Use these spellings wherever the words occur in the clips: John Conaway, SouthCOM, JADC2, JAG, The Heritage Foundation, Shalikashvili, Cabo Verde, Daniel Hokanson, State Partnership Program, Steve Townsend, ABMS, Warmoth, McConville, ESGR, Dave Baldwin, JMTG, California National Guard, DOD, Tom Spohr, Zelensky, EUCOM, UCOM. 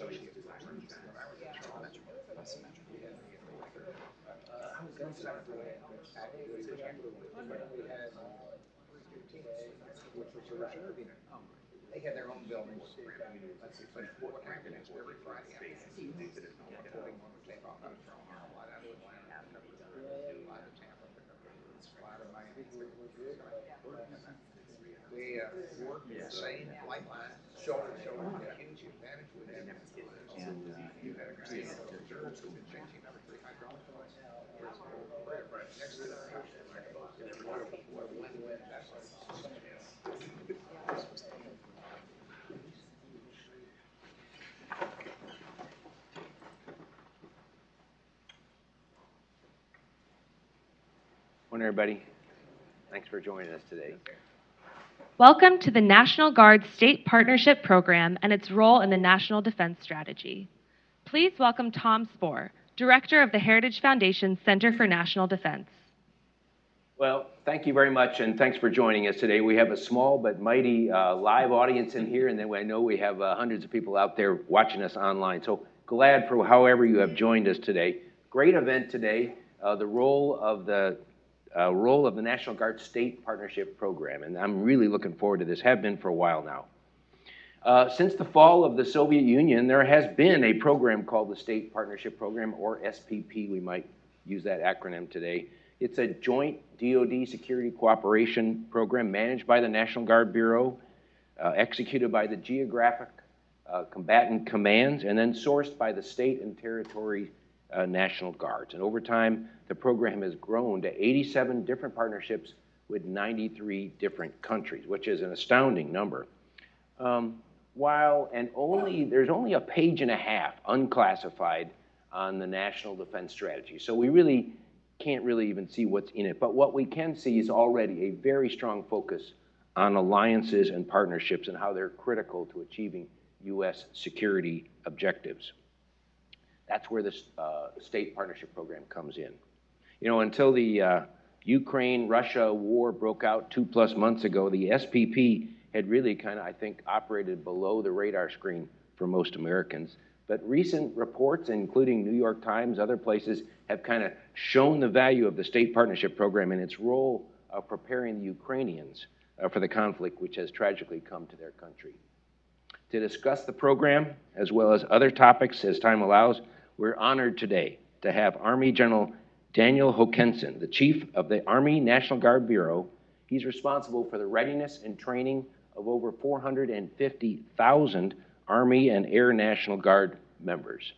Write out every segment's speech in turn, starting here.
They had their own buildings. Let's say what happened is every Friday afternoon, they did it all. They wanted to take off out of Carolina, out of Atlanta, out of Tampa, out of Miami. They worked the same flight line, shoulder to shoulder, huge advantage with them. And you had a guy in the reserves who's been changing number 3 hydraulic flights. Right next to the house. What a win-win. That's what morning, everybody. Thanks for joining us today. Welcome to the National Guard State Partnership Program and its role in the National Defense Strategy. Please welcome Tom Spohr, Director of the Heritage Foundation's Center for National Defense. Well, thank you very much, and thanks for joining us today. We have a small but mighty live audience in here, and then I know we have hundreds of people out there watching us online. So glad for however you have joined us today. Great event today, the role of the National Guard State Partnership Program, and I'm really looking forward to this, have been for a while now. Since the fall of the Soviet Union, there has been a program called the State Partnership Program, or SPP, we might use that acronym today. It's a joint DOD security cooperation program managed by the National Guard Bureau, executed by the geographic combatant commands, and then sourced by the state and territory National Guards. And over time, the program has grown to 87 different partnerships with 93 different countries, which is an astounding number. There's only a page and a half unclassified on the National Defense Strategy. So we really can't really even see what's in it. But what we can see is already a very strong focus on alliances and partnerships and how they're critical to achieving U.S. security objectives. That's where the State Partnership Program comes in. You know, until the Ukraine-Russia war broke out 2+ months ago, the SPP had really kind of, I think, operated below the radar screen for most Americans. But recent reports, including New York Times, other places, have kind of shown the value of the State Partnership Program and its role of preparing the Ukrainians for the conflict which has tragically come to their country. To discuss the program, as well as other topics as time allows, we're honored today to have Army General Daniel Hokanson, the Chief of the Army National Guard Bureau. He's responsible for the readiness and training of over 450,000 Army and Air National Guard members.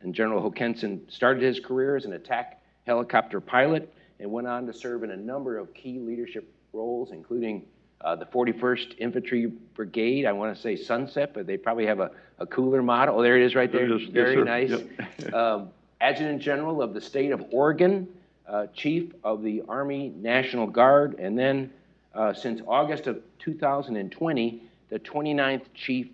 And General Hokanson started his career as an attack helicopter pilot and went on to serve in a number of key leadership roles, including the 41st Infantry Brigade, I want to say Sunset, but they probably have a cooler model. Oh, there it is right there. Yes, very nice. Yep. Adjutant General of the State of Oregon, Chief of the Army National Guard, and then since August of 2020, the 29th Chief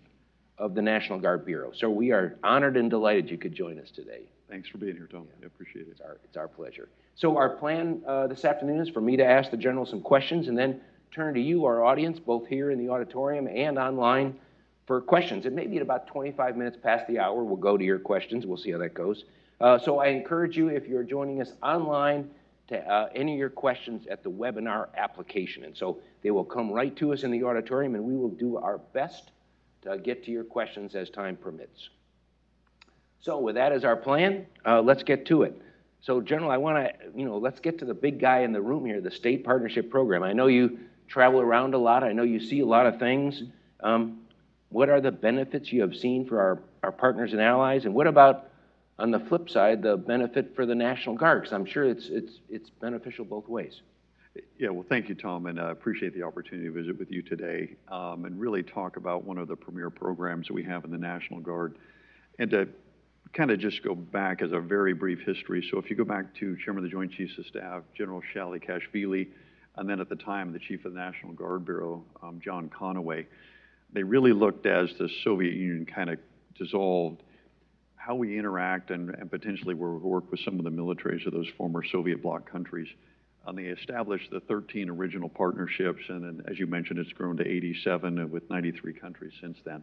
of the National Guard Bureau. So we are honored and delighted you could join us today. Thanks for being here, Tom. Yeah. I appreciate it. It's our pleasure. So our plan this afternoon is for me to ask the General some questions and then turn to you, our audience, both here in the auditorium and online, for questions. And maybe at about 25 minutes past the hour, we'll go to your questions. We'll see how that goes. So I encourage you, if you're joining us online, to enter your questions at the webinar application. And so they will come right to us in the auditorium, and we will do our best to get to your questions as time permits. So with that as our plan, let's get to it. So General, I want to, let's get to the big guy in the room here, the State Partnership Program. I know you travel around a lot. I know you see a lot of things. What are the benefits you have seen for our partners and allies? And what about, on the flip side, the benefit for the National Guard? Because I'm sure it's beneficial both ways. Yeah, well, thank you, Tom, and I appreciate the opportunity to visit with you today and really talk about one of the premier programs we have in the National Guard. And to kind of just go back as a very brief history. So if you go back to Chairman of the Joint Chiefs of Staff, General Shalikashvili, and then at the time, the Chief of the National Guard Bureau, John Conaway, they really looked as the Soviet Union kind of dissolved how we interact and potentially work with some of the militaries of those former Soviet bloc countries. And they established the 13 original partnerships, and then, as you mentioned, it's grown to 87 with 93 countries since then.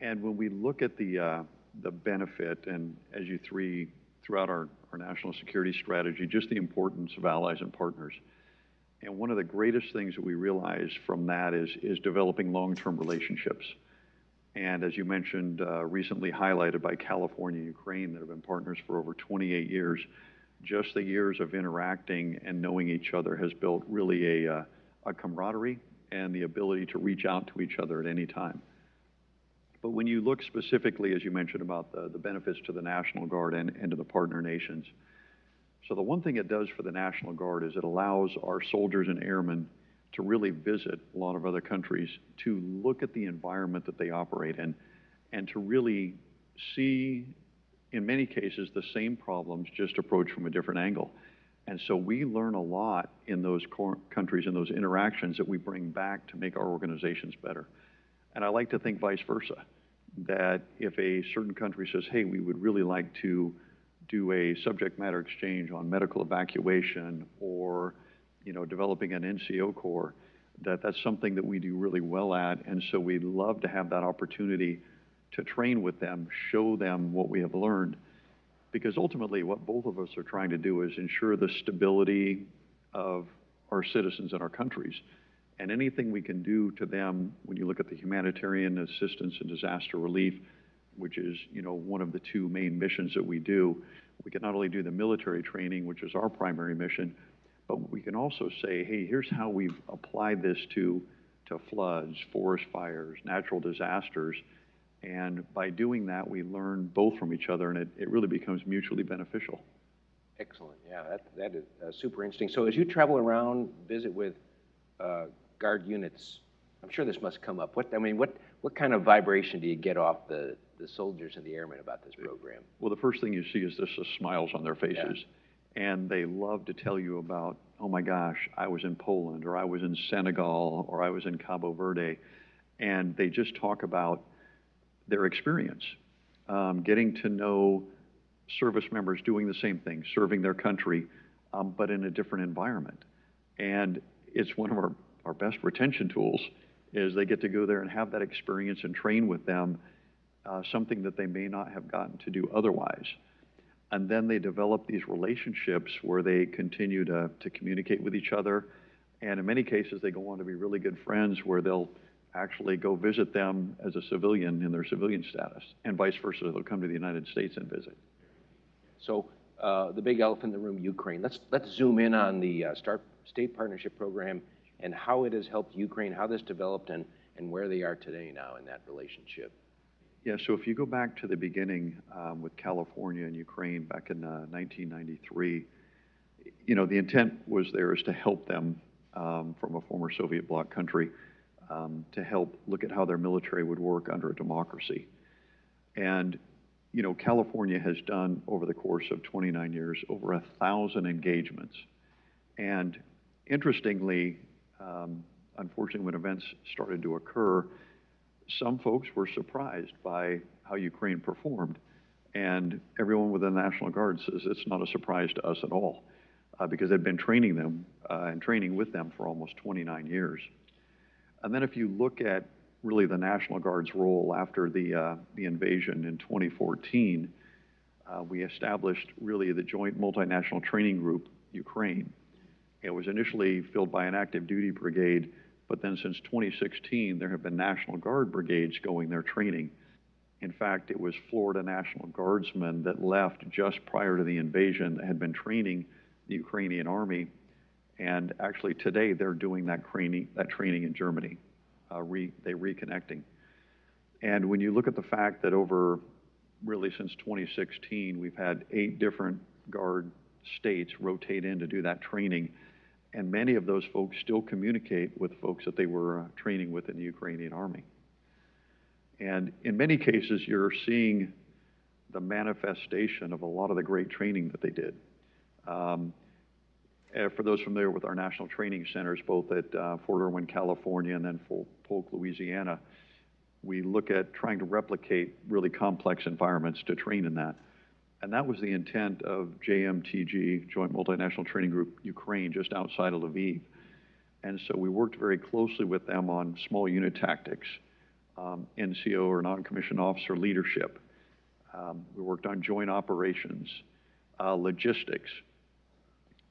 And when we look at the benefit, and as you three throughout our national security strategy, just the importance of allies and partners. And one of the greatest things that we realize from that is developing long-term relationships. And as you mentioned, recently highlighted by California, Ukraine, that have been partners for over 28 years, just the years of interacting and knowing each other has built really a camaraderie and the ability to reach out to each other at any time. But when you look specifically, as you mentioned, about the benefits to the National Guard and to the partner nations, so the one thing it does for the National Guard is it allows our soldiers and airmen to really visit a lot of other countries, to look at the environment that they operate in, and to really see, in many cases, the same problems just approached from a different angle. And so we learn a lot in those countries and those interactions that we bring back to make our organizations better. And I like to think vice versa, that if a certain country says, hey, we would really like to do a subject matter exchange on medical evacuation or developing an NCO Corps, that's something that we do really well at. And so we'd love to have that opportunity to train with them, show them what we have learned. Because ultimately what both of us are trying to do is ensure the stability of our citizens and our countries. And anything we can do to them, when you look at the humanitarian assistance and disaster relief, which is one of the two main missions that we do, we can not only do the military training, which is our primary mission, but we can also say, hey, here's how we've applied this to floods, forest fires, natural disasters. And by doing that, we learn both from each other, and it really becomes mutually beneficial. Excellent. Yeah, that is super interesting. So as you travel around, visit with Guard units, I'm sure this must come up. What kind of vibration do you get off the soldiers and the airmen about this program? Well, the first thing you see is just the smiles on their faces. Yeah. And they love to tell you about, oh my gosh, I was in Poland, or I was in Senegal, or I was in Cabo Verde. And they just talk about their experience, getting to know service members doing the same thing, serving their country, but in a different environment. And it's one of our best retention tools is they get to go there and have that experience and train with them, something that they may not have gotten to do otherwise. And then they develop these relationships where they continue to communicate with each other. And in many cases, they go on to be really good friends where they'll actually go visit them as a civilian in their civilian status, and vice versa, they'll come to the United States and visit. So the big elephant in the room, Ukraine. Let's zoom in on the State Partnership Program and how it has helped Ukraine, how this developed, and where they are today now in that relationship. Yeah, so if you go back to the beginning with California and Ukraine back in 1993, the intent was there is to help them from a former Soviet bloc country to help look at how their military would work under a democracy. And, California has done over the course of 29 years over 1,000 engagements. And interestingly, unfortunately, when events started to occur, some folks were surprised by how Ukraine performed, and everyone within the National Guard says it's not a surprise to us at all because they've been training them and training with them for almost 29 years. And then if you look at really the National Guard's role after the invasion in 2014, we established really the Joint Multinational Training Group, Ukraine. It was initially filled by an active duty brigade, but then since 2016, there have been National Guard brigades going their training. In fact, it was Florida National Guardsmen that left just prior to the invasion that had been training the Ukrainian army. And actually today, they're doing that training in Germany. They're reconnecting. And when you look at the fact that over, really since 2016, we've had 8 different Guard states rotate in to do that training. And many of those folks still communicate with folks that they were training with in the Ukrainian army. And in many cases, you're seeing the manifestation of a lot of the great training that they did. For those familiar with our national training centers, both at Fort Irwin, California, and then Fort Polk, Louisiana, we look at trying to replicate really complex environments to train in that. And that was the intent of JMTG, Joint Multinational Training Group Ukraine, just outside of Lviv. And so we worked very closely with them on small unit tactics, NCO or non-commissioned officer leadership. We worked on joint operations, logistics.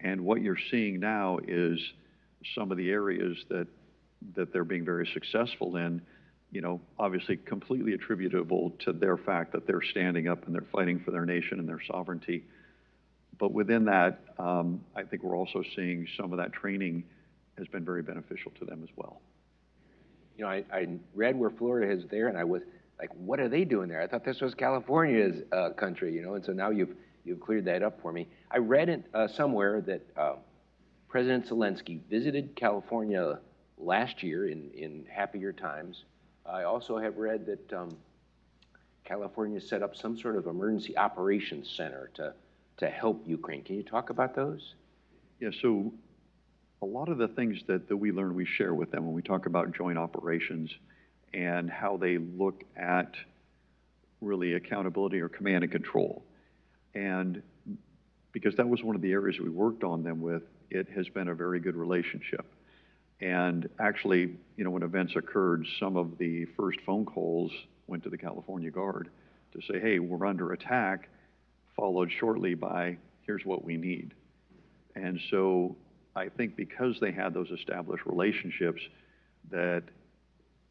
And what you're seeing now is some of the areas that they're being very successful in, you know, obviously completely attributable to their fact that they're standing up and they're fighting for their nation and their sovereignty. But within that, I think we're also seeing some of that training has been very beneficial to them as well. You know, I read where Florida is there, and I was like, what are they doing there? I thought this was California's country, you know, and so now you've cleared that up for me. I read it somewhere that President Zelensky visited California last year in happier times. I also have read that California set up some sort of emergency operations center to help Ukraine. Can you talk about those? Yeah, so a lot of the things that we learn, we share with them when we talk about joint operations and how they look at really accountability or command and control. And because that was one of the areas we worked on them with, it has been a very good relationship. And actually, you know, when events occurred, some of the first phone calls went to the California Guard to say, hey, we're under attack, followed shortly by, here's what we need. And so I think because they had those established relationships, that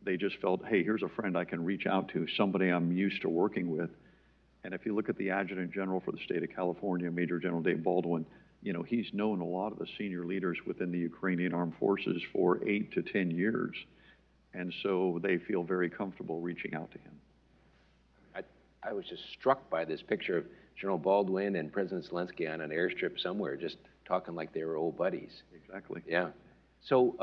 they just felt, hey, here's a friend I can reach out to, somebody I'm used to working with. And if you look at the Adjutant General for the state of California, Major General Dave Baldwin, you know, he's known a lot of the senior leaders within the Ukrainian Armed Forces for 8 to 10 years. And so they feel very comfortable reaching out to him. I was just struck by this picture of General Baldwin and President Zelensky on an airstrip somewhere, just talking like they were old buddies. Exactly. Yeah. So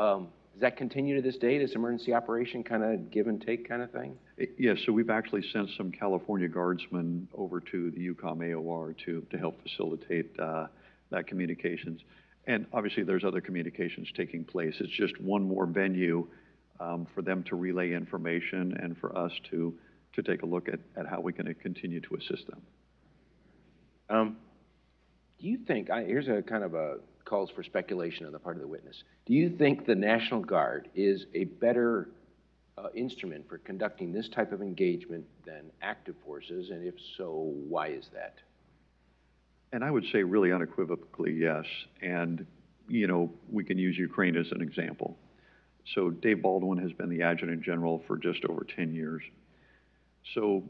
does that continue to this day, this emergency operation kind of give and take kind of thing? Yes. Yeah, so we've actually sent some California Guardsmen over to the UCOM AOR to help facilitate that communications. And obviously there's other communications taking place. It's just one more venue for them to relay information and for us to take a look at how we can continue to assist them. Do you think, here's a kind of a calls for speculation on the part of the witness, do you think the National Guard is a better instrument for conducting this type of engagement than active forces, and if so, why is that? And I would say really unequivocally yes, and you know, we can use Ukraine as an example. So Dave Baldwin has been the Adjutant General for just over 10 years. So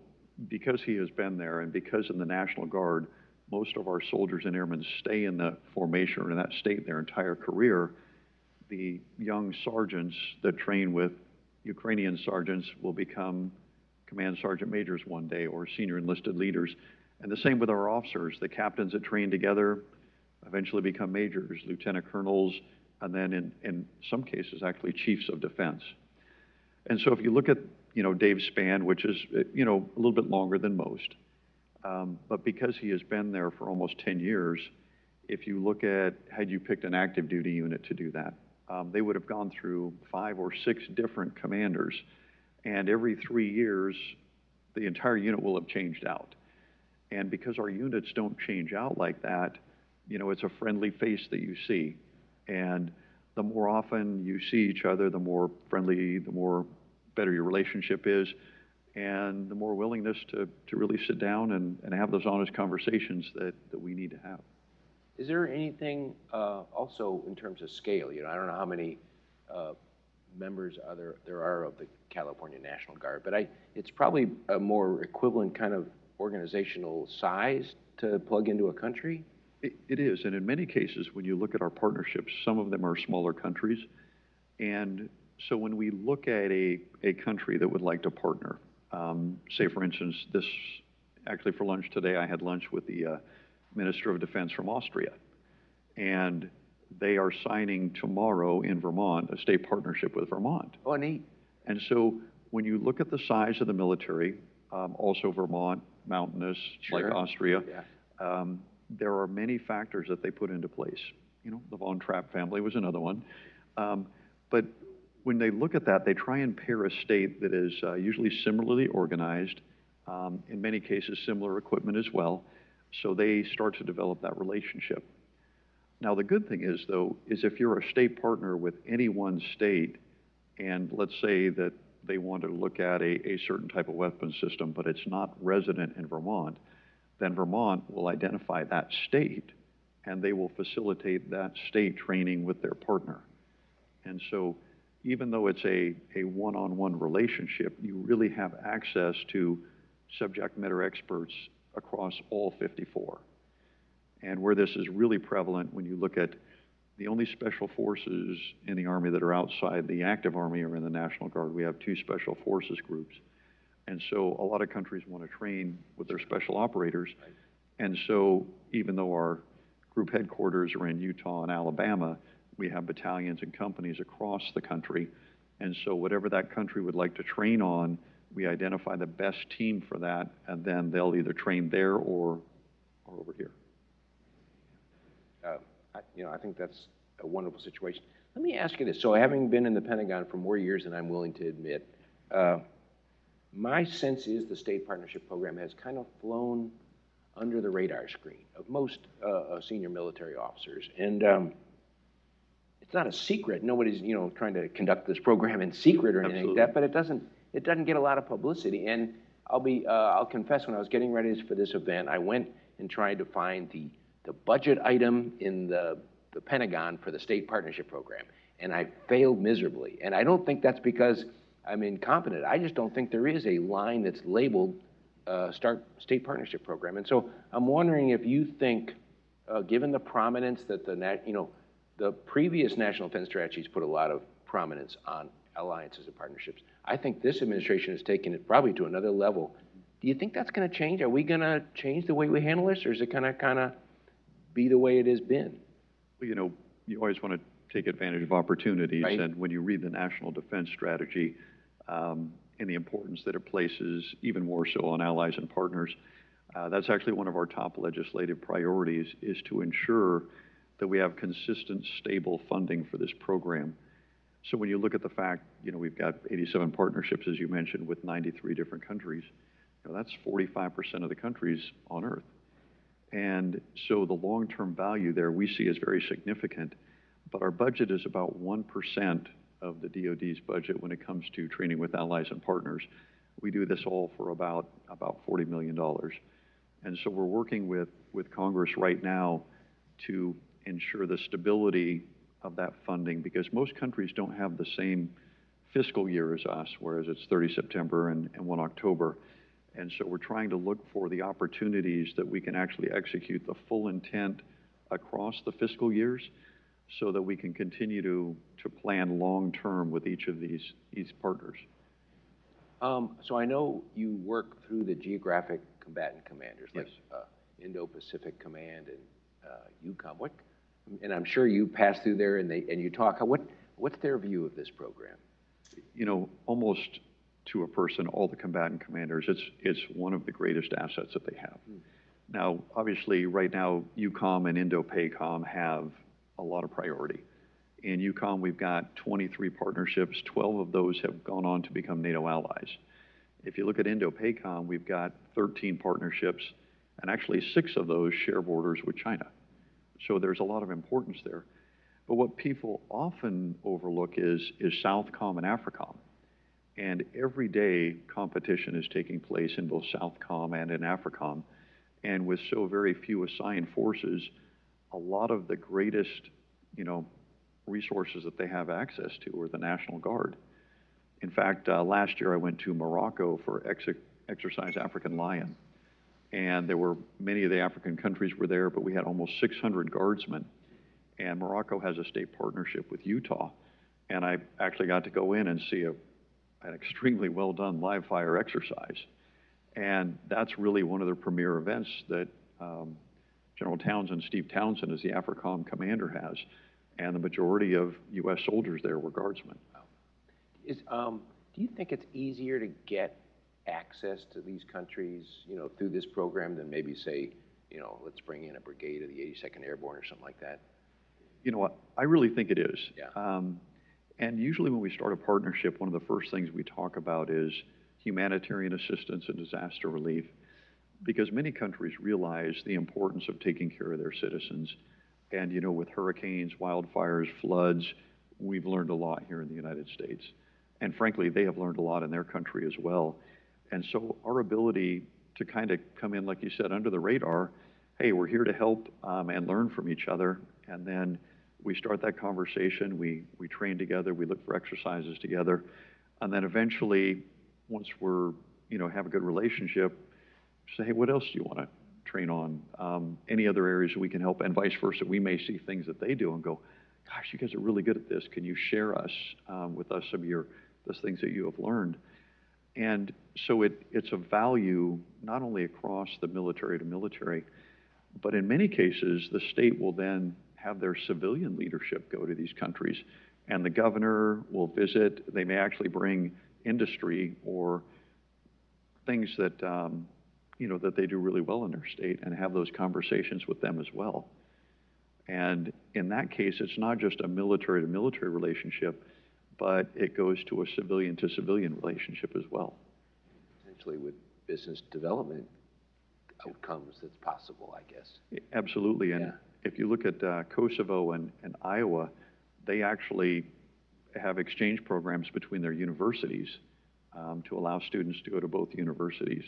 because he has been there and because in the National Guard, most of our soldiers and airmen stay in the formation or in that state their entire career, the young sergeants that train with Ukrainian sergeants will become command sergeant majors one day or senior enlisted leaders. And the same with our officers. The captains that train together eventually become majors, lieutenant colonels, and then in some cases actually chiefs of defense. And so if you look at, you know, Dave's span, which is, you know, a little bit longer than most, but because he has been there for almost 10 years, if you look at, had you picked an active duty unit to do that, they would have gone through 5 or 6 different commanders. And every 3 years, the entire unit will have changed out. And because our units don't change out like that, you know, it's a friendly face that you see. And the more often you see each other, the more friendly, the more better your relationship is, and the more willingness to really sit down and have those honest conversations that we need to have. Is there anything also in terms of scale? You know, I don't know how many members there are of the California National Guard, but it's probably a more equivalent kind of organizational size to plug into a country? It is, and in many cases, when you look at our partnerships, some of them are smaller countries. And so when we look at a country that would like to partner, say for instance, actually for lunch today, I had lunch with the Minister of Defense from Austria, and they are signing tomorrow in Vermont a state partnership with Vermont. Oh, neat. And so when you look at the size of the military, also Vermont, mountainous, sure, like Austria. Yeah. There are many factors that they put into place. You know, the Von Trapp family was another one. But when they look at that, they try and pair a state that is usually similarly organized, in many cases similar equipment as well, so they start to develop that relationship. Now, the good thing is, though, is if you're a state partner with any one state, and let's say that they want to look at a certain type of weapon system, but it's not resident in Vermont, then Vermont will identify that state and they will facilitate that state training with their partner. And so even though it's a one-on-one relationship, you really have access to subject matter experts across all 54. And where this is really prevalent, when you look at the only special forces in the Army that are outside the active Army or in the National Guard, we have two special forces groups. And so a lot of countries want to train with their special operators. And so even though our group headquarters are in Utah and Alabama, we have battalions and companies across the country. And so whatever that country would like to train on, we identify the best team for that, and then they'll either train there or over here. I think that's a wonderful situation. Let me ask you this. So having been in the Pentagon for more years than I'm willing to admit, my sense is the State Partnership Program has kind of flown under the radar screen of most senior military officers. And it's not a secret. Nobody's, trying to conduct this program in secret or anything Absolutely. Like that, but it doesn't get a lot of publicity. And I'll confess, when I was getting ready for this event, I went and tried to find the budget item in the Pentagon for the State Partnership Program, and I failed miserably. And I don't think that's because I'm incompetent. I just don't think there is a line that's labeled State Partnership Program. And so I'm wondering if you think, given the prominence that the previous National Defense Strategies put a lot of prominence on alliances and partnerships, I think this administration has taken it probably to another level. Do you think that's going to change? Are we going to change the way we handle this, or is it going to kind of be the way it has been? Well, you always want to take advantage of opportunities, right? And when you read the National Defense Strategy and the importance that it places, even more so, on allies and partners, that's actually one of our top legislative priorities, is to ensure that we have consistent, stable funding for this program. So when you look at the fact, we've got 87 partnerships, as you mentioned, with 93 different countries, that's 45% of the countries on Earth. And so the long-term value there we see is very significant, but our budget is about 1% of the DOD's budget when it comes to training with allies and partners. We do this all for about $40 million. And so we're working with Congress right now to ensure the stability of that funding, because most countries don't have the same fiscal year as us, whereas it's 30 September and 1 October. And so we're trying to look for the opportunities that we can actually execute the full intent across the fiscal years, so that we can continue to plan long-term with each of these partners. So I know you work through the geographic combatant commanders, like Indo-Pacific Command and EUCOM. And I'm sure you pass through there and you talk. What's their view of this program? Almost to a person, all the combatant commanders, it's one of the greatest assets that they have. Mm. Now, obviously, right now, EUCOM and Indo-PACOM have a lot of priority. In EUCOM, we've got 23 partnerships. 12 of those have gone on to become NATO allies. If you look at Indo-PACOM, we've got 13 partnerships, and actually 6 of those share borders with China. So there's a lot of importance there. But what people often overlook is SouthCOM and AFRICOM. And every day, competition is taking place in both SouthCOM and in AFRICOM. And with so very few assigned forces, a lot of the greatest, resources that they have access to are the National Guard. In fact, last year I went to Morocco for Exercise African Lion. And there were many of the African countries were there, but we had almost 600 guardsmen. And Morocco has a state partnership with Utah. And I actually got to go in and see an extremely well-done live-fire exercise. And that's really one of the premier events that General Townsend, Steve Townsend, as the AFRICOM commander, has. And the majority of U.S. soldiers there were guardsmen. Wow. Do you think it's easier to get access to these countries, through this program than maybe, say, let's bring in a brigade of the 82nd Airborne or something like that? I really think it is. Yeah. And usually when we start a partnership, one of the first things we talk about is humanitarian assistance and disaster relief, because many countries realize the importance of taking care of their citizens. And, with hurricanes, wildfires, floods, we've learned a lot here in the United States. And frankly, they have learned a lot in their country as well. And so our ability to kind of come in, like you said, under the radar, hey, we're here to help and learn from each other. And then we start that conversation, we train together, we look for exercises together. And then eventually, once we're, you know, have a good relationship, say, hey, what else do you want to train on? Any other areas we can help, and vice versa. We may see things that they do and go, gosh, you guys are really good at this. Can you share us with us some of those things that you have learned? And so it's a value not only across the military to military, but in many cases, the state will then have their civilian leadership go to these countries, and the governor will visit. They may actually bring industry or things that, you know, that they do really well in their state, and have those conversations with them as well. And in that case, it's not just a military to military relationship, but it goes to a civilian to civilian relationship as well. Potentially with business development outcomes that's possible, I guess. Absolutely. And yeah. If you look at Kosovo and Iowa, they actually have exchange programs between their universities to allow students to go to both universities.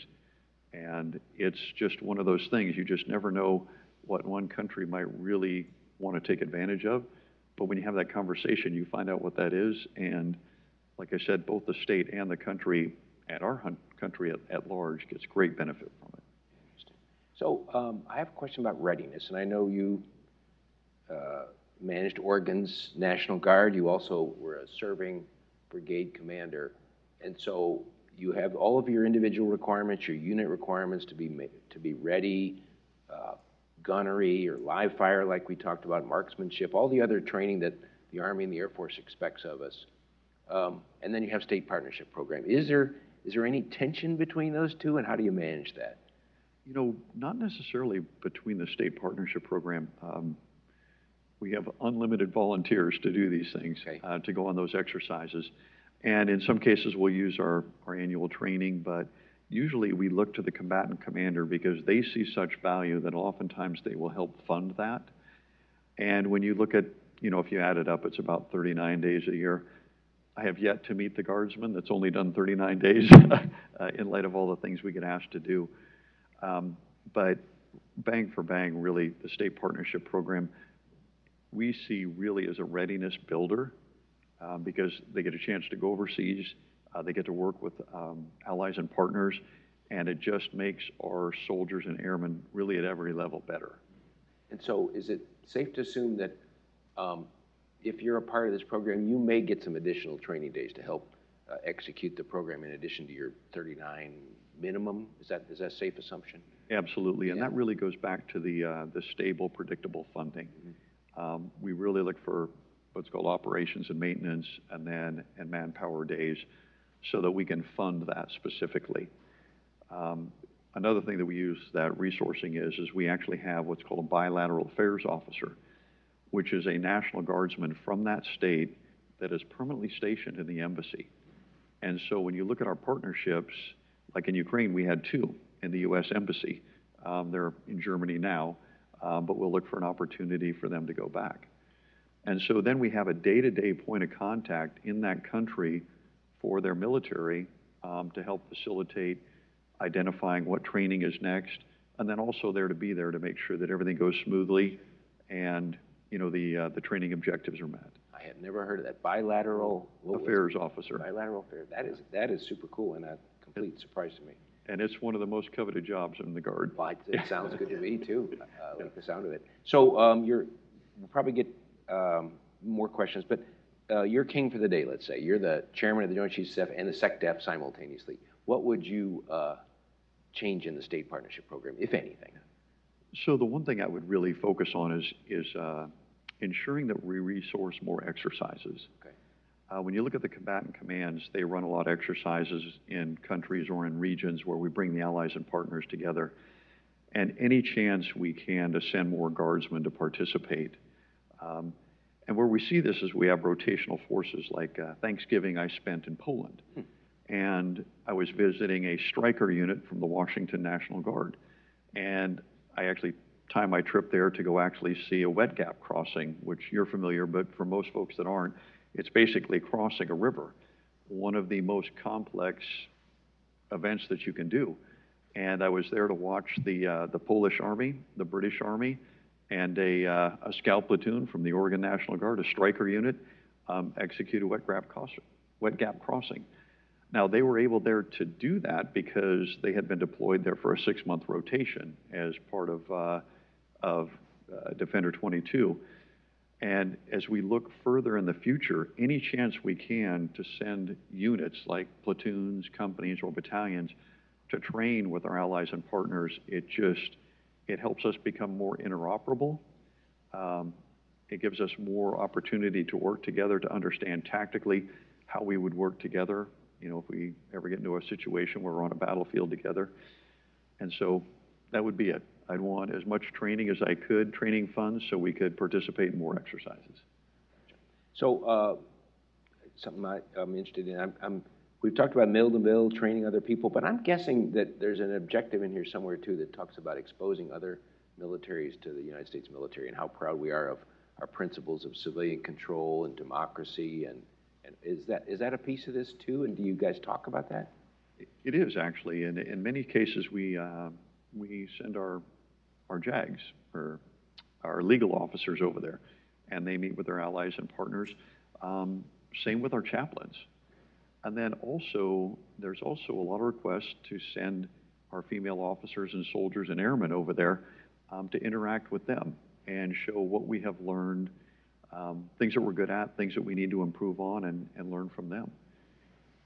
And it's just one of those things. You just never know what one country might really want to take advantage of. But when you have that conversation, you find out what that is. And like I said, both the state and the country, and our country at large, gets great benefit from it. So I have a question about readiness. And I know you managed Oregon's National Guard. You also were a serving brigade commander. And so you have all of your individual requirements, your unit requirements to be ready, gunnery or live fire like we talked about, marksmanship, all the other training that the Army and the Air Force expects of us. And then you have State Partnership Program. Is there any tension between those two, and how do you manage that? You know, not necessarily between the State Partnership Program. We have unlimited volunteers to do these things, okay, to go on those exercises. And in some cases, we'll use our annual training, but usually we look to the combatant commander because they see such value that oftentimes they will help fund that. And when you look at, you know, if you add it up, it's about 39 days a year. I have yet to meet the guardsman that's only done 39 days in light of all the things we get asked to do. But bang for bang, really, the State Partnership Program, we see really as a readiness builder. Because they get a chance to go overseas, they get to work with allies and partners, and it just makes our soldiers and airmen really at every level better. And so is it safe to assume that if you're a part of this program, you may get some additional training days to help execute the program in addition to your 39 minimum? Is that a safe assumption? Absolutely, yeah. And that really goes back to the stable, predictable funding. Mm-hmm. We really look for what's called operations and maintenance, and manpower days, so that we can fund that specifically. Another thing that we use that resourcing is we actually have what's called a bilateral affairs officer, which is a National Guardsman from that state that is permanently stationed in the embassy. And so when you look at our partnerships, like in Ukraine, we had two in the U.S. Embassy. They're in Germany now, but we'll look for an opportunity for them to go back. And so then we have a day-to-day point of contact in that country for their military to help facilitate identifying what training is next, and then also there to be there to make sure that everything goes smoothly and, you know, the training objectives are met. I had never heard of that. Bilateral Affairs Officer. Bilateral Affairs. That is super cool and a complete surprise to me. And it's one of the most coveted jobs in the Guard. Well, it sounds good to me, too. I like the sound of it. So you'll probably get more questions, but you're king for the day, let's say. You're the chairman of the Joint Chiefs of Staff and the SecDef simultaneously. What would you change in the State Partnership Program, if anything? So the one thing I would really focus on is ensuring that we resource more exercises. Okay. When you look at the combatant commands, they run a lot of exercises in countries or in regions where we bring the allies and partners together. And any chance we can to send more guardsmen to participate. And where we see this is we have rotational forces, like Thanksgiving I spent in Poland. Hmm. And I was visiting a striker unit from the Washington National Guard. And I actually timed my trip there to go actually see a wet gap crossing, which you're familiar, but for most folks that aren't, it's basically crossing a river one of the most complex events that you can do. And I was there to watch the Polish Army, the British Army, and a scout platoon from the Oregon National Guard, a striker unit, execute a wet gap crossing. Now, they were able there to do that because they had been deployed there for a 6-month rotation as part of Defender 22. And as we look further in the future, any chance we can to send units like platoons, companies, or battalions to train with our allies and partners, it helps us become more interoperable. It gives us more opportunity to work together, to understand tactically how we would work together, you know, if we ever get into a situation where we're on a battlefield together. And so that would be it. I'd want as much training as I could, training funds, so we could participate in more exercises. So something I'm interested in, we've talked about mill-to-mill, training other people, but I'm guessing that there's an objective in here somewhere, too, that talks about exposing other militaries to the United States military and how proud we are of our principles of civilian control and democracy. And is that a piece of this, too, and do you guys talk about that? It is, actually. And in many cases, we send our JAGs, or our legal officers, over there, and they meet with their allies and partners. Same with our chaplains. And then also, there's also a lot of requests to send our female officers and soldiers and airmen over there to interact with them and show what we have learned, things that we're good at, things that we need to improve on, and learn from them.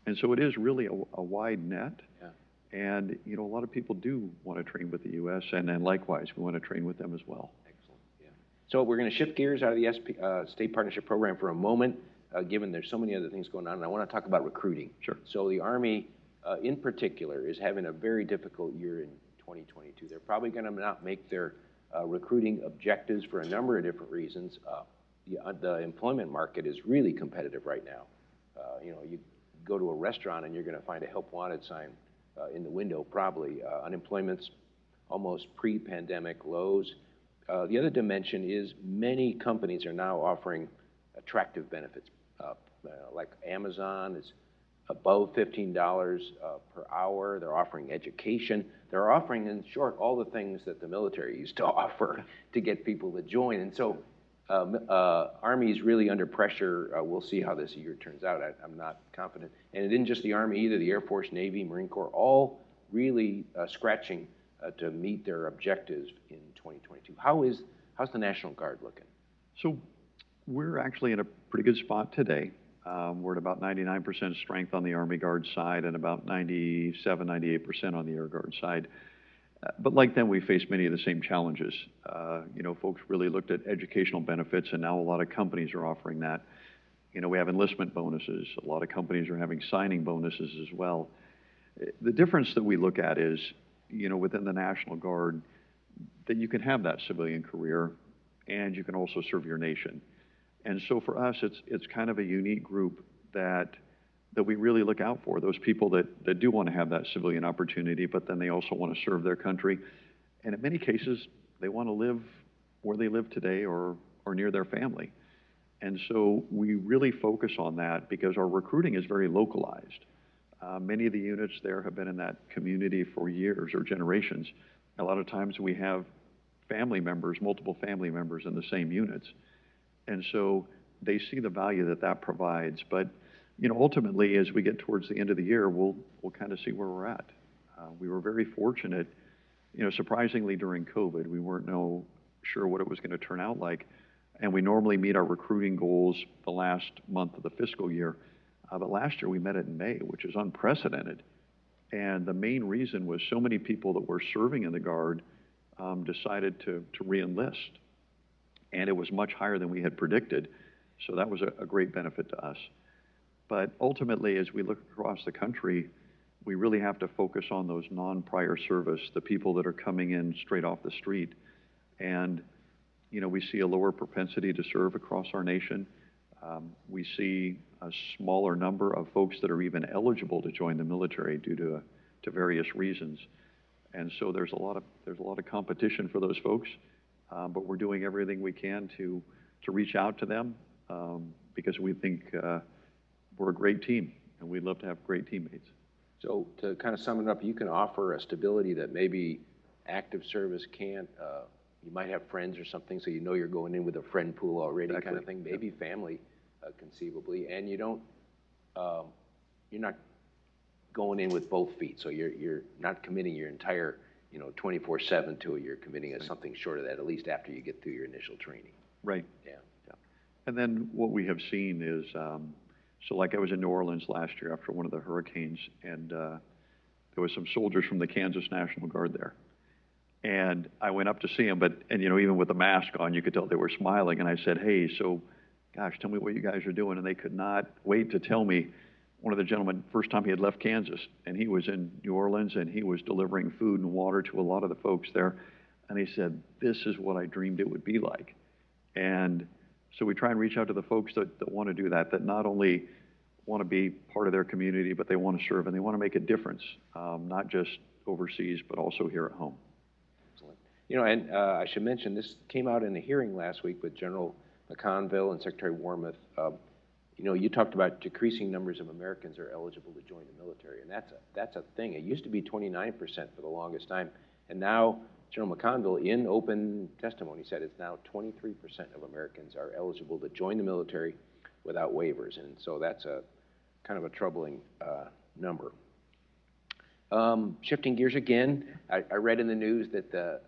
And so it is really a wide net. Yeah. And, you know, a lot of people do want to train with the U.S., and then likewise, we want to train with them as well. Excellent, yeah. So we're going to shift gears out of the State Partnership Program for a moment. Given there's so many other things going on, and I want to talk about recruiting. Sure. So the Army, in particular, is having a very difficult year in 2022. They're probably going to not make their recruiting objectives for a number of different reasons. The employment market is really competitive right now. You know, you go to a restaurant and you're going to find a help wanted sign in the window, probably. Unemployment's almost pre-pandemic lows. The other dimension is many companies are now offering attractive benefits. Like Amazon is above $15 per hour. They're offering education. They're offering, in short, all the things that the military used to offer to get people to join. And so Army's really under pressure. We'll see how this year turns out. I'm not confident. And it isn't just the Army either. The Air Force, Navy, Marine Corps, all really scratching to meet their objectives in 2022. How's the National Guard looking? So we're actually in a pretty good spot today. We're at about 99% strength on the Army Guard side and about 97–98% on the Air Guard side. But like them, we face many of the same challenges. You know, folks really looked at educational benefits, and now a lot of companies are offering that. You know, we have enlistment bonuses. A lot of companies are having signing bonuses as well. The difference that we look at is, you know, within the National Guard, that you can have that civilian career and you can also serve your nation. And so for us, it's kind of a unique group that we really look out for, those people that do want to have that civilian opportunity, but then they also want to serve their country. And in many cases, they want to live where they live today or near their family. And so we really focus on that because our recruiting is very localized. Many of the units there have been in that community for years or generations. A lot of times we have family members, multiple family members in the same units. And so they see the value that provides. But, you know, ultimately, as we get towards the end of the year, we'll kind of see where we're at. We were very fortunate, you know, surprisingly during COVID, we weren't sure what it was going to turn out like. And we normally meet our recruiting goals the last month of the fiscal year. But last year we met it in May, which is unprecedented. And the main reason was so many people that were serving in the Guard decided to re-enlist. And it was much higher than we had predicted. So that was a great benefit to us. But ultimately, as we look across the country, we really have to focus on those non-prior service, the people that are coming in straight off the street. And, you know, we see a lower propensity to serve across our nation. We see a smaller number of folks that are even eligible to join the military due to various reasons. And so there's a lot of competition for those folks. But we're doing everything we can to reach out to them because we think we're a great team and we'd love to have great teammates. So to kind of sum it up, you can offer a stability that maybe active service can't. You might have friends or something, so you know you're going in with a friend pool already, exactly. Kind of thing. Maybe yeah. Family, conceivably, and you don't. You're not going in with both feet, so you're not committing your entire 24/7 to it. You're committing right. Something short of that, at least after you get through your initial training. Right. Yeah. Yeah. And then what we have seen is. So like I was in New Orleans last year after one of the hurricanes, and there was some soldiers from the Kansas National Guard there. And I went up to see them, but even with the mask on, you could tell they were smiling. And I said, hey, so gosh, tell me what you guys are doing. And they could not wait to tell me. One of the gentlemen, first time he had left Kansas, and he was in New Orleans, and he was delivering food and water to a lot of the folks there. And he said, this is what I dreamed it would be like. And so we try and reach out to the folks that want to do that not only want to be part of their community, but they want to serve and they want to make a difference, not just overseas, but also here at home. Excellent. I should mention, this came out in a hearing last week with General McConville and Secretary Warmoth. You talked about decreasing numbers of Americans are eligible to join the military, and that's a thing. It used to be 29% for the longest time, and now General McConville, in open testimony, said it's now 23% of Americans are eligible to join the military without waivers, and so that's a kind of a troubling number. Shifting gears again, I read in the news that the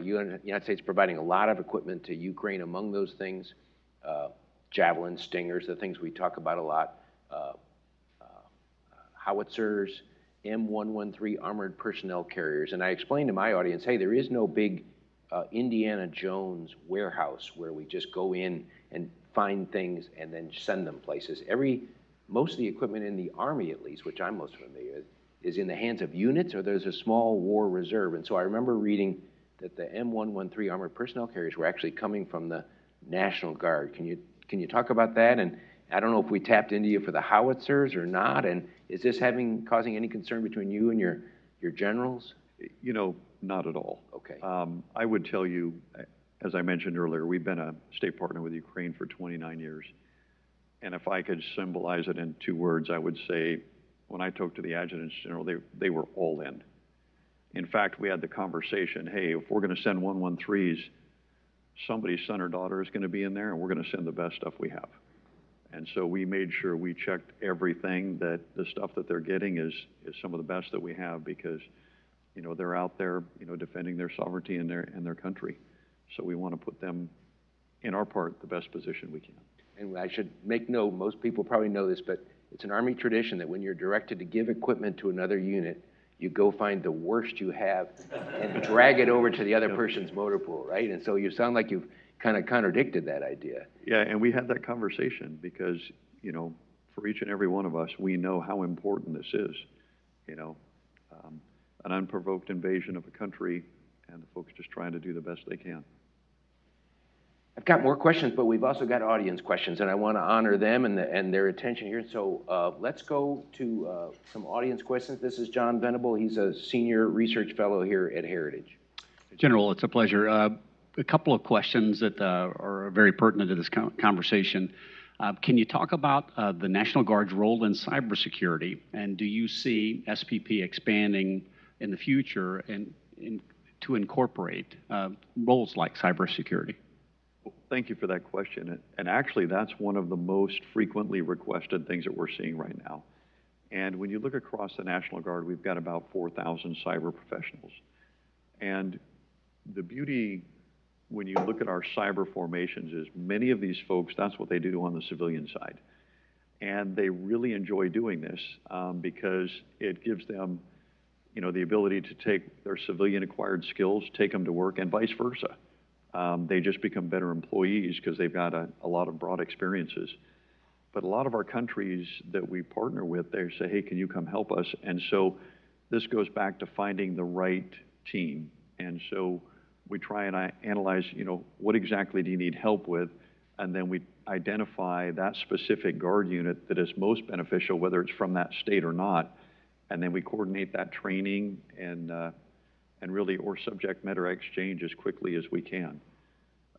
United States providing a lot of equipment to Ukraine. Among those things, javelins, stingers, the things we talk about a lot, howitzers, M113 armored personnel carriers. And I explained to my audience, hey, there is no big Indiana Jones warehouse where we just go in and find things and then send them places. Most of the equipment in the Army, at least, which I'm most familiar with, is in the hands of units or there's a small war reserve. And so I remember reading that the M113 armored personnel carriers were actually coming from the National Guard. Can you talk about that? And I don't know if we tapped into you for the howitzers or not, and is this causing any concern between you and your generals? Not at all. Okay. I would tell you, as I mentioned earlier, we've been a state partner with Ukraine for 29 years, and if I could symbolize it in two words, I would say when I talked to the adjutants general, they were all in. In fact, we had the conversation, hey, if we're going to send 113s, somebody's son or daughter is going to be in there, and we're going to send the best stuff we have. And so we made sure we checked everything, that the stuff that they're getting is some of the best that we have, because they're out there defending their sovereignty and their country. So we want to put them, in our part, the best position we can. And I should make note, most people probably know this, but it's an Army tradition that when you're directed to give equipment to another unit, you go find the worst you have and drag it over to the other person's motor pool, right? And so you sound like you've kind of contradicted that idea. Yeah, and we had that conversation because, for each and every one of us, we know how important this is. An unprovoked invasion of a country, and the folks just trying to do the best they can. I've got more questions, but we've also got audience questions, and I want to honor them and their attention here. So let's go to some audience questions. This is John Venable. He's a senior research fellow here at Heritage. General, it's a pleasure. A couple of questions that are very pertinent to this conversation. Can you talk about the National Guard's role in cybersecurity, and do you see SPP expanding in the future and to incorporate roles like cybersecurity? Well, thank you for that question. And actually, that's one of the most frequently requested things that we're seeing right now. And when you look across the National Guard, we've got about 4,000 cyber professionals. And the beauty when you look at our cyber formations is many of these folks, that's what they do on the civilian side. And they really enjoy doing this because it gives them, the ability to take their civilian acquired skills, take them to work, and vice versa. They just become better employees because they've got a lot of broad experiences. But a lot of our countries that we partner with, they say, hey, can you come help us? And so this goes back to finding the right team. And so we try and analyze, what exactly do you need help with? And then we identify that specific Guard unit that is most beneficial, whether it's from that state or not. And then we coordinate that training and really, or subject matter exchange as quickly as we can.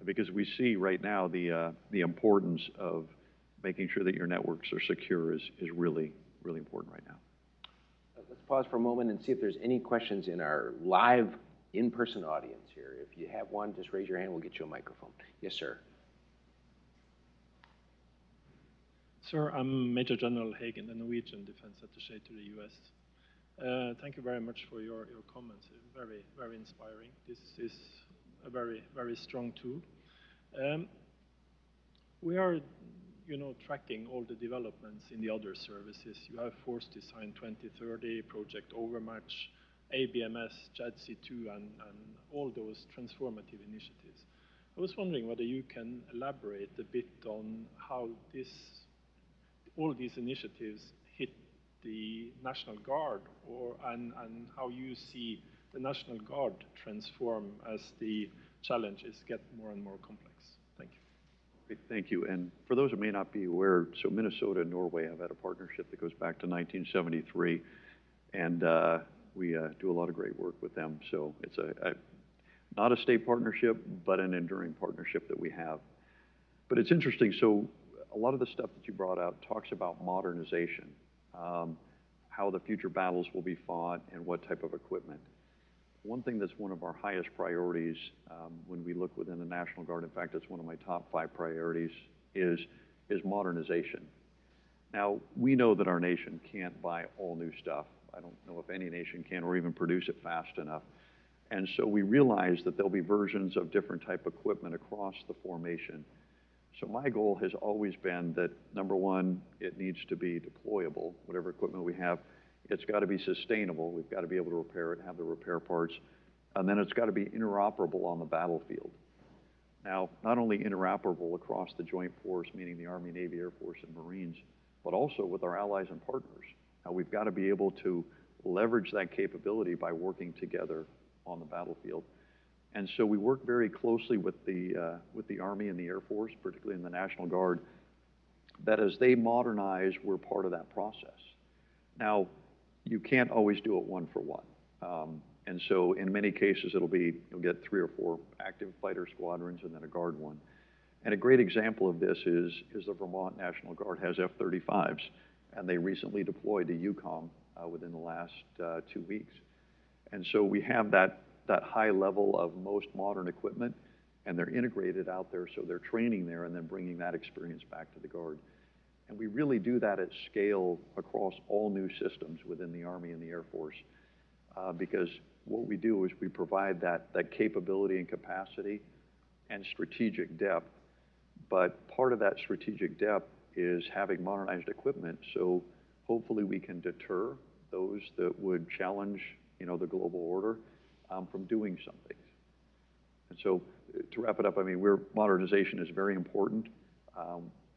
Because we see right now the importance of making sure that your networks are secure is really, really important right now. Let's pause for a moment and see if there's any questions in our live in-person audience here. If you have one, just raise your hand, we'll get you a microphone. Yes, sir. Sir, I'm Major General Hagen, the Norwegian Defense Attaché to the U.S. Thank you very much for your comments. Very, very inspiring. This is a very, very strong tool. We are, tracking all the developments in the other services. You have Force Design 2030, Project Overmatch, ABMS, JADC2, and all those transformative initiatives. I was wondering whether you can elaborate a bit on how this all these initiatives hit the National Guard, and how you see the National Guard transform as the challenges get more and more complex. Thank you. Great, thank you. And for those who may not be aware, so Minnesota and Norway have had a partnership that goes back to 1973, and we do a lot of great work with them. So it's not a state partnership, but an enduring partnership that we have. But it's interesting. So a lot of the stuff that you brought out talks about modernization, how the future battles will be fought and what type of equipment. One thing that's one of our highest priorities when we look within the National Guard, in fact, it's one of my top 5 priorities, is modernization. Now, we know that our nation can't buy all new stuff. I don't know if any nation can or even produce it fast enough. And so we realize that there'll be versions of different type of equipment across the formation. So my goal has always been that, number one, it needs to be deployable, whatever equipment we have. It's got to be sustainable. We've got to be able to repair it, have the repair parts. And then it's got to be interoperable on the battlefield. Now, not only interoperable across the joint force, meaning the Army, Navy, Air Force, and Marines, but also with our allies and partners. Now, we've got to be able to leverage that capability by working together on the battlefield. And so we work very closely with the Army and the Air Force, particularly in the National Guard, that as they modernize, we're part of that process. Now, you can't always do it one for one. And so in many cases, it'll be, you'll get 3 or 4 active fighter squadrons and then a Guard one. And a great example of this is the Vermont National Guard has F-35s, and they recently deployed to EUCOM within the last 2 weeks. And so we have that high level of most modern equipment, and they're integrated out there, so they're training there and then bringing that experience back to the Guard. And we really do that at scale across all new systems within the Army and the Air Force, because what we do is we provide that capability and capacity and strategic depth, but part of that strategic depth is having modernized equipment, so hopefully we can deter those that would challenge the global order from doing some things. And so to wrap it up, I mean, modernization is very important.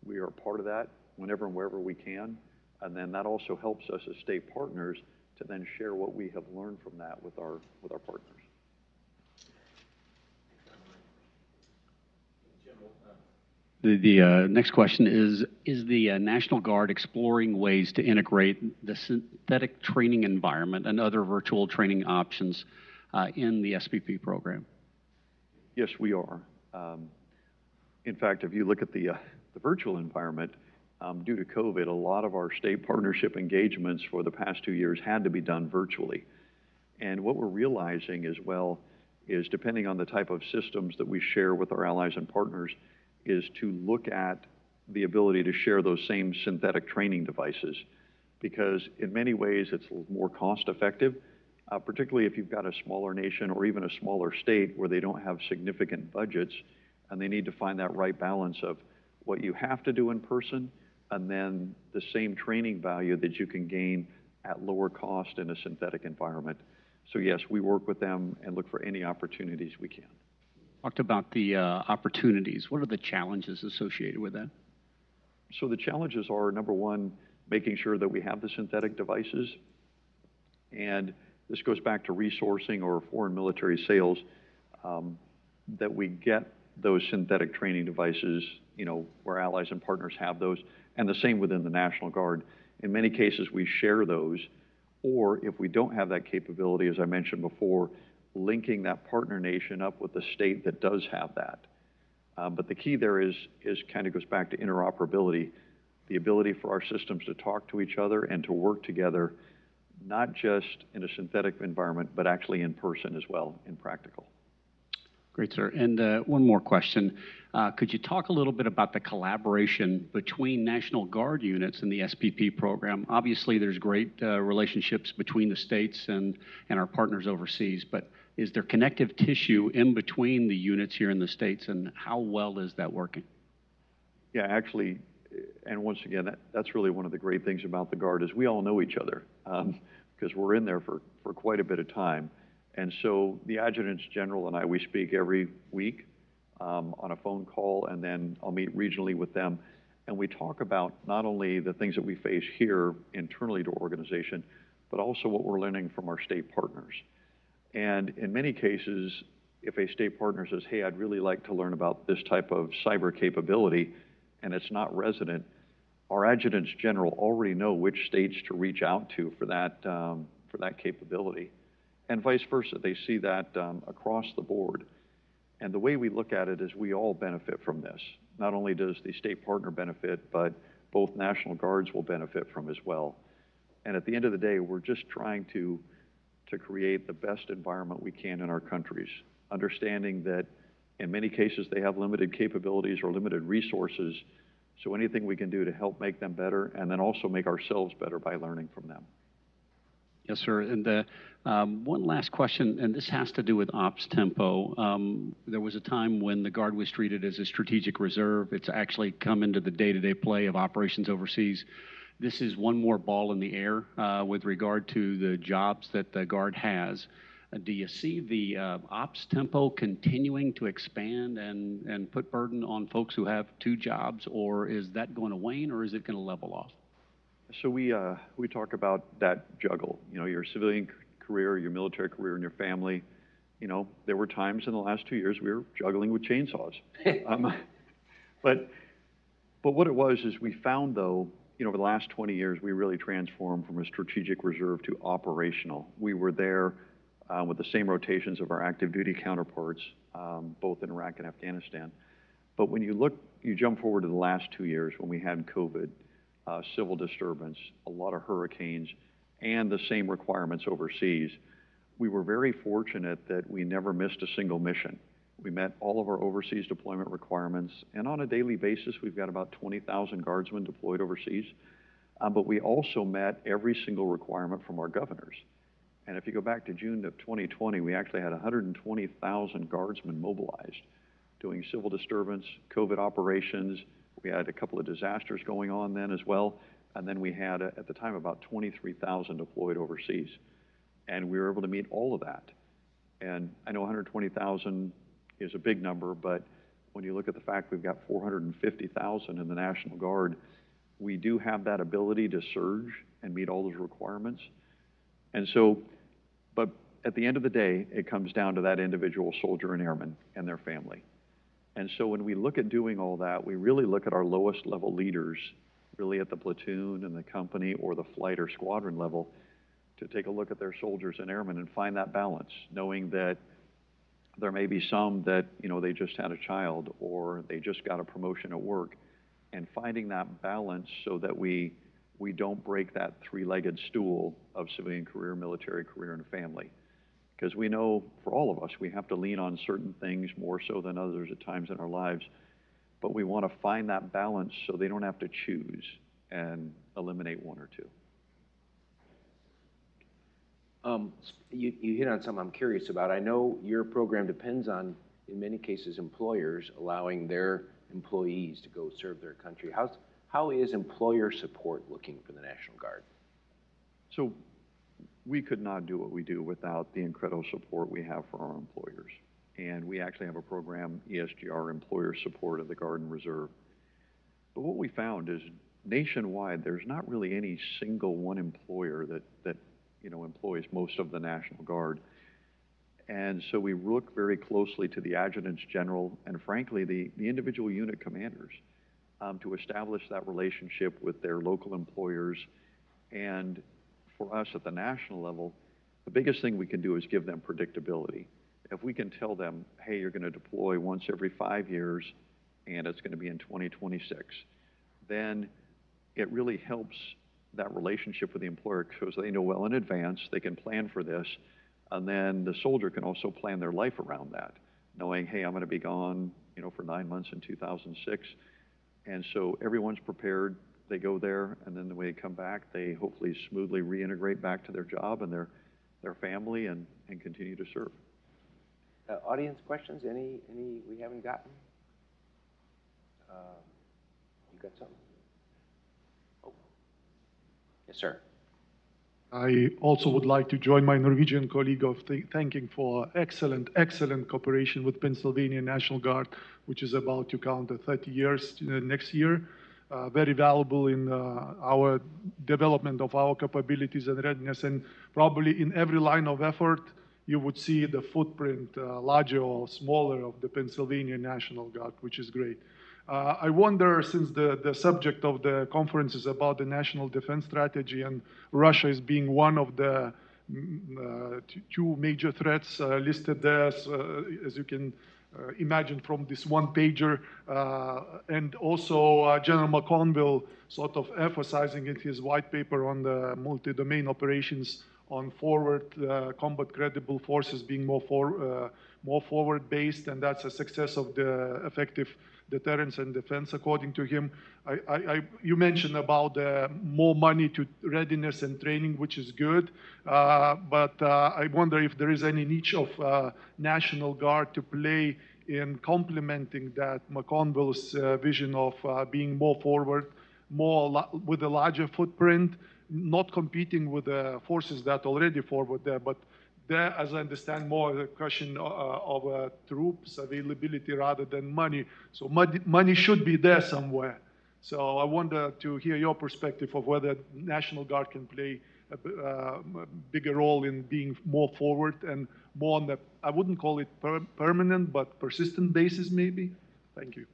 We are part of that whenever and wherever we can. And then that also helps us as state partners to then share what we have learned from that with our partners. The next question is the National Guard exploring ways to integrate the synthetic training environment and other virtual training options in the SPP program? Yes, we are. In fact, if you look at the virtual environment, due to COVID, a lot of our state partnership engagements for the past 2 years had to be done virtually. And what we're realizing as well is, depending on the type of systems that we share with our allies and partners, is to look at the ability to share those same synthetic training devices, because in many ways it's more cost effective. Particularly if you've got a smaller nation or even a smaller state where they don't have significant budgets and they need to find that right balance of what you have to do in person and then the same training value that you can gain at lower cost in a synthetic environment. So yes, we work with them and look for any opportunities we can. Talked about the opportunities. What are the challenges associated with that? So the challenges are, number one, making sure that we have the synthetic devices, and this goes back to resourcing or foreign military sales, that we get those synthetic training devices, where allies and partners have those, and the same within the National Guard. In many cases, we share those, or if we don't have that capability, as I mentioned before, linking that partner nation up with the state that does have that. But the key there is kind of goes back to interoperability. the ability for our systems to talk to each other and to work together, not just in a synthetic environment, but actually in person as well, in practical. Great, sir. And one more question. Could you talk a little bit about the collaboration between National Guard units and the SPP program? Obviously, there's great relationships between the states and our partners overseas, but is there connective tissue in between the units here in the states, and how well is that working? Yeah, actually, and once again, that's really one of the great things about the Guard is we all know each other because we're in there for quite a bit of time. And so the Adjutants General and I, we speak every week on a phone call, and then I'll meet regionally with them. And we talk about not only the things that we face here internally to our organization, but also what we're learning from our state partners. And in many cases, if a state partner says, hey, I'd really like to learn about this type of cyber capability, and it's not resident, our Adjutants General already know which states to reach out to for that capability. And vice versa, they see that across the board. And the way we look at it is we all benefit from this. Not only does the state partner benefit, but both National Guards will benefit from as well. And at the end of the day, we're just trying to create the best environment we can in our countries, understanding that in many cases they have limited capabilities or limited resources, so anything we can do to help make them better and then also make ourselves better by learning from them. Yes, sir. And one last question, and this has to do with ops tempo. There was a time when the Guard was treated as a strategic reserve. It's actually come into the day-to-day play of operations overseas. This is one more ball in the air with regard to the jobs that the Guard has. Do you see the ops tempo continuing to expand and put burden on folks who have two jobs, or is that going to wane, or is it going to level off? So we talk about that juggle, you know, your civilian career, your military career, and your family. You know, there were times in the last 2 years we were juggling with chainsaws. But what it was is we found, though, you know, over the last 20 years, we really transformed from a strategic reserve to operational. We were there with the same rotations of our active duty counterparts, both in Iraq and Afghanistan. But when you look, you jump forward to the last 2 years when we had COVID, civil disturbance, a lot of hurricanes, and the same requirements overseas. We were very fortunate that we never missed a single mission. We met all of our overseas deployment requirements, and on a daily basis, we've got about 20,000 Guardsmen deployed overseas, but we also met every single requirement from our governors. And if you go back to June of 2020, we actually had 120,000 Guardsmen mobilized, doing civil disturbance, COVID operations. We had a couple of disasters going on then as well, and then we had, at the time, about 23,000 deployed overseas. And we were able to meet all of that. And I know 120,000 is a big number, but when you look at the fact we've got 450,000 in the National Guard, we do have that ability to surge and meet all those requirements. And so, but at the end of the day, it comes down to that individual soldier and airman and their family. And so when we look at doing all that, we really look at our lowest level leaders, really at the platoon and the company or the flight or squadron level, to take a look at their soldiers and airmen and find that balance, knowing that there may be some that, you know, they just had a child or they just got a promotion at work, and finding that balance so that we don't break that three-legged stool of civilian career, military career, and family. Because we know, for all of us, we have to lean on certain things more so than others at times in our lives. But we want to find that balance so they don't have to choose and eliminate one or two. You hit on something I'm curious about. I know your program depends on, in many cases, employers allowing their employees to go serve their country. How is employer support looking for the National Guard? So, we could not do what we do without the incredible support we have for our employers. And we actually have a program, ESGR, Employer Support of the Guard and Reserve. But what we found is nationwide, there's not really any single one employer that you know, employs most of the National Guard. And so we look very closely to the Adjutants General and frankly, the individual unit commanders to establish that relationship with their local employers. And for us at the national level, the biggest thing we can do is give them predictability. If we can tell them, hey, you're going to deploy once every 5 years and it's going to be in 2026, then it really helps that relationship with the employer because they know well in advance, they can plan for this, and then the soldier can also plan their life around that, knowing, hey, I'm going to be gone, you know, for 9 months in 2006, and so everyone's prepared. They go there, and then when they come back, they hopefully smoothly reintegrate back to their job and their family and continue to serve. Audience questions? Any we haven't gotten? You got something? Oh, yes, sir. I also would like to join my Norwegian colleague of thanking for excellent cooperation with Pennsylvania National Guard, which is about to count 30 years next year. Very valuable in our development of our capabilities and readiness, and probably in every line of effort, you would see the footprint, larger or smaller, of the Pennsylvania National Guard, which is great. I wonder, since the subject of the conference is about the National Defense Strategy and Russia is being one of the two major threats listed there, as you can imagine from this one-pager, and also General McConville sort of emphasizing in his white paper on the multi-domain operations on forward combat credible forces being more forward-based, and that's a success of the effective deterrence and defense, according to him. You mentioned about more money to readiness and training, which is good, but I wonder if there is any niche of National Guard to play in complementing that McConville's vision of being more forward, more with a larger footprint, not competing with the forces that already forward there, but there, as I understand, more the question of troops availability rather than money. So money should be there somewhere. So I wonder to hear your perspective of whether National Guard can play a bigger role in being more forward and more on the, I wouldn't call it permanent, but persistent basis maybe. Thank you.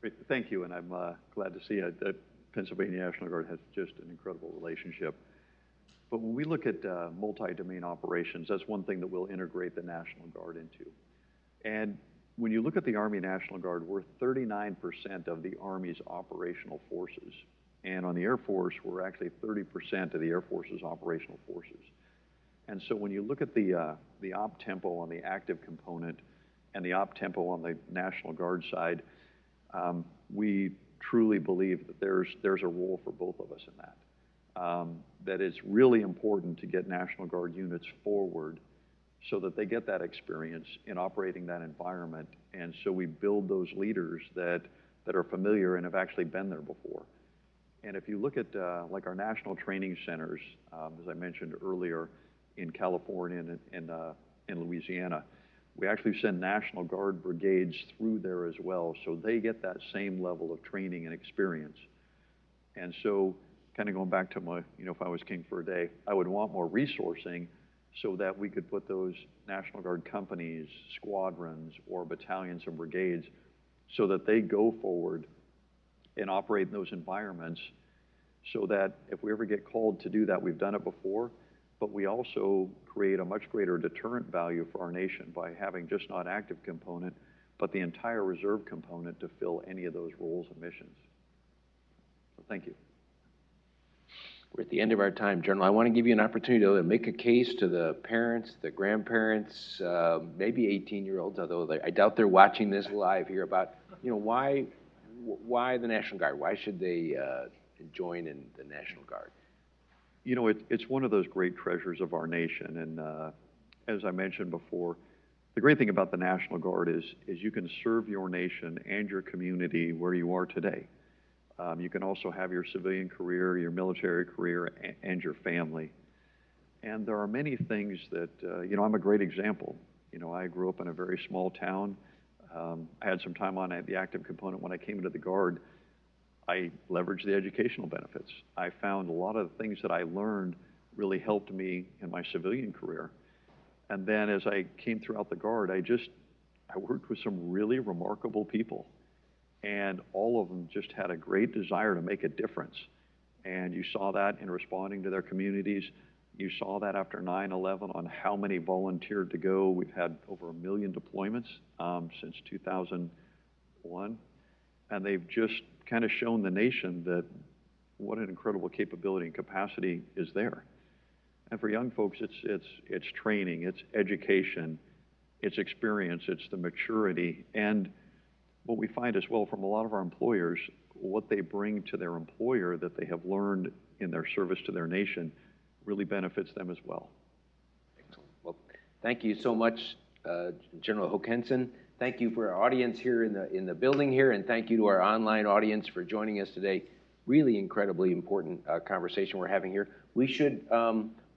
Great. Thank you, and I'm glad to see that Pennsylvania National Guard has just an incredible relationship. But when we look at multi-domain operations, that's one thing that we'll integrate the National Guard into. And when you look at the Army National Guard, we're 39% of the Army's operational forces. And on the Air Force, we're actually 30% of the Air Force's operational forces. And so when you look at the op tempo on the active component and the op tempo on the National Guard side, we truly believe that there's a role for both of us in that. That it's really important to get National Guard units forward so that they get that experience in operating that environment. And so we build those leaders that are familiar and have actually been there before. And if you look at like our national training centers, as I mentioned earlier, in California and in Louisiana, we actually send National Guard brigades through there as well. So they get that same level of training and experience. And so kind of going back to my, you know, if I was king for a day, I would want more resourcing so that we could put those National Guard companies, squadrons, or battalions and brigades so that they go forward and operate in those environments so that if we ever get called to do that, we've done it before, but we also create a much greater deterrent value for our nation by having just not active component, but the entire reserve component to fill any of those roles and missions. So thank you. We're at the end of our time, General. I want to give you an opportunity to make a case to the parents, the grandparents, maybe 18-year-olds, although I doubt they're watching this live here, about, you know, why the National Guard? Why should they join in the National Guard? You know, it's one of those great treasures of our nation. And as I mentioned before, the great thing about the National Guard is you can serve your nation and your community where you are today. You can also have your civilian career, your military career, and your family. And there are many things that, you know, I'm a great example. You know, I grew up in a very small town. I had some time on the active component. When I came into the Guard, I leveraged the educational benefits. I found a lot of the things that I learned really helped me in my civilian career. And then as I came throughout the Guard, I worked with some really remarkable people. And all of them just had a great desire to make a difference. And you saw that in responding to their communities. You saw that after 9/11 on how many volunteered to go. We've had over 1 million deployments since 2001. And they've just kind of shown the nation that what an incredible capability and capacity is there. And for young folks, it's training, it's education, it's experience, it's the maturity. And what we find as well from a lot of our employers, what they bring to their employer that they have learned in their service to their nation really benefits them as well. Excellent. Well, thank you so much, General Hokanson. Thank you for our audience here in the building here, and thank you to our online audience for joining us today. Really incredibly important conversation we're having here. We should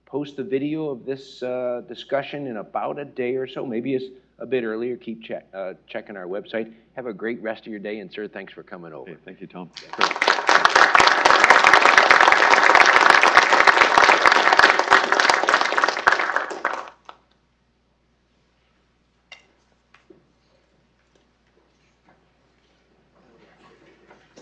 post a video of this discussion in about a day or so. Maybe it's a bit earlier. Keep checking our website. Have a great rest of your day, and sir, thanks for coming over. Hey, thank you, Tom. Yeah.